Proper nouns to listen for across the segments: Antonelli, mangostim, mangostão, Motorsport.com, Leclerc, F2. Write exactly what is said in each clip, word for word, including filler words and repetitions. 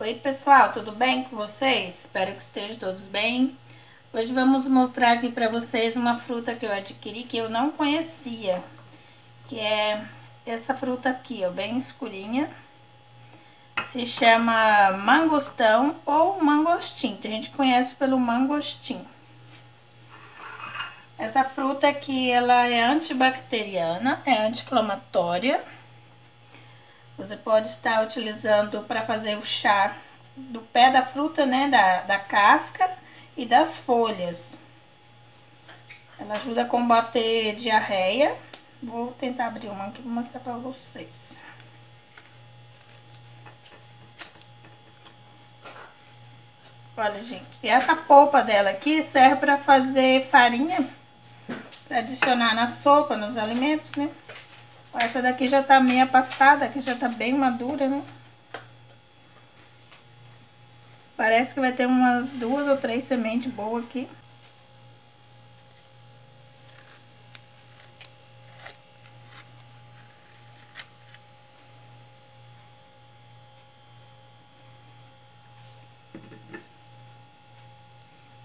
Oi pessoal, tudo bem com vocês? Espero que estejam todos bem. Hoje vamos mostrar aqui pra vocês uma fruta que eu adquiri que eu não conhecia, que é essa fruta aqui, ó, bem escurinha. Se chama mangostão ou mangostim, que a gente conhece pelo mangostim. Essa fruta aqui, ela é antibacteriana, é anti-inflamatória. Você pode estar utilizando para fazer o chá do pé da fruta, né, da, da casca e das folhas. Ela ajuda a combater diarreia. Vou tentar abrir uma aqui para mostrar para vocês. Olha, gente, e essa polpa dela aqui serve para fazer farinha, para adicionar na sopa, nos alimentos, né? Essa daqui já tá meia passada, aqui já tá bem madura, né? Parece que vai ter umas duas ou três sementes boas aqui.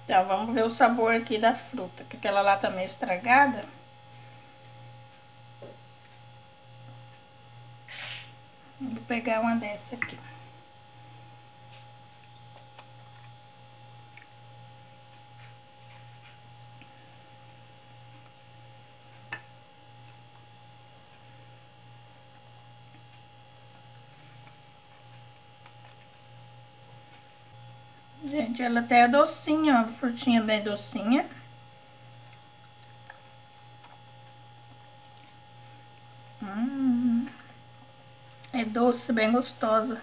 Então, vamos ver o sabor aqui da fruta, que aquela lá tá meio estragada. Vou pegar uma dessa aqui. Gente, ela até é docinha, uma frutinha bem docinha. É doce, bem gostosa.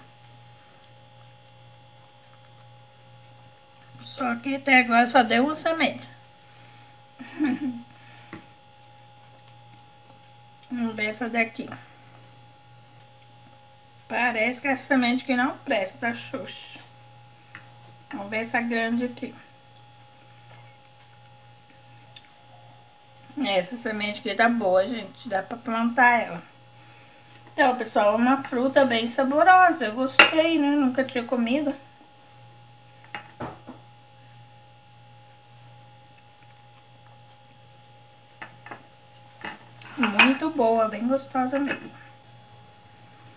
Só que até agora só deu uma semente. Vamos ver essa daqui. Parece que é a semente que não presta, tá xoxa. Vamos ver essa grande aqui. Essa semente aqui tá boa, gente. Dá pra plantar ela. Então, pessoal, é uma fruta bem saborosa. Eu gostei, né? Nunca tinha comido. Muito boa, bem gostosa mesmo.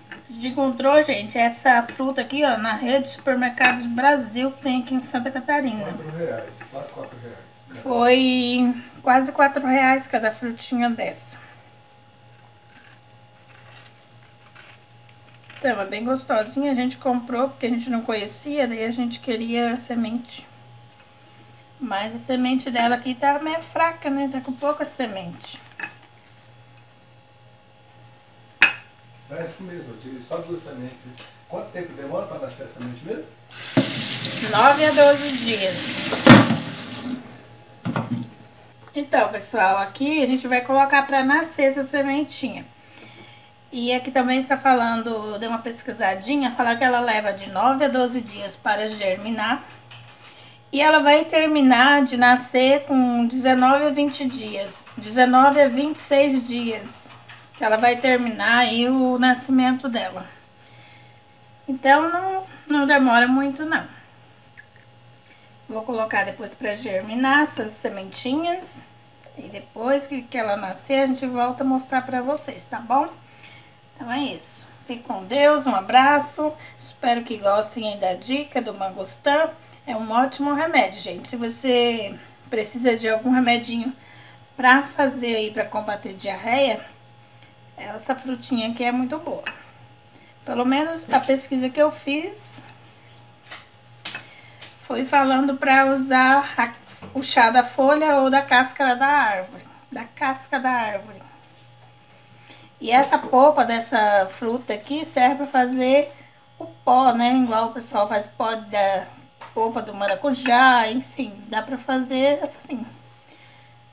A gente encontrou, gente, essa fruta aqui, ó, na rede de supermercados Brasil, que tem aqui em Santa Catarina. quatro reais, quase quatro reais. Foi quase quatro reais cada frutinha dessa. Ela é bem gostosinha, a gente comprou porque a gente não conhecia, daí a gente queria a semente. Mas a semente dela aqui tá meio fraca, né? Tá com pouca semente. É isso mesmo, eu tive só duas sementes. Quanto tempo demora pra nascer a semente mesmo? nove a doze dias. Então, pessoal, aqui a gente vai colocar pra nascer essa sementinha. E aqui também está falando, deu uma pesquisadinha, falar que ela leva de nove a doze dias para germinar. E ela vai terminar de nascer com dezenove a vinte dias, dezenove a vinte e seis dias, que ela vai terminar aí o nascimento dela. Então não, não demora muito não. Vou colocar depois para germinar essas sementinhas. E depois que, que ela nascer, a gente volta a mostrar para vocês, tá bom? Então é isso. Fique com Deus, um abraço. Espero que gostem da dica do mangostão. É um ótimo remédio, gente. Se você precisa de algum remedinho pra fazer aí, pra combater diarreia, essa frutinha aqui é muito boa. Pelo menos a pesquisa que eu fiz foi falando pra usar a, o chá da folha ou da casca da árvore. Da casca da árvore. E essa polpa dessa fruta aqui serve para fazer o pó, né? Igual o pessoal faz pó da polpa do maracujá, enfim. Dá para fazer assim.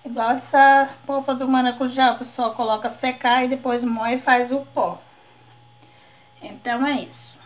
Igual essa polpa do maracujá, o pessoal coloca secar e depois moe e faz o pó. Então é isso.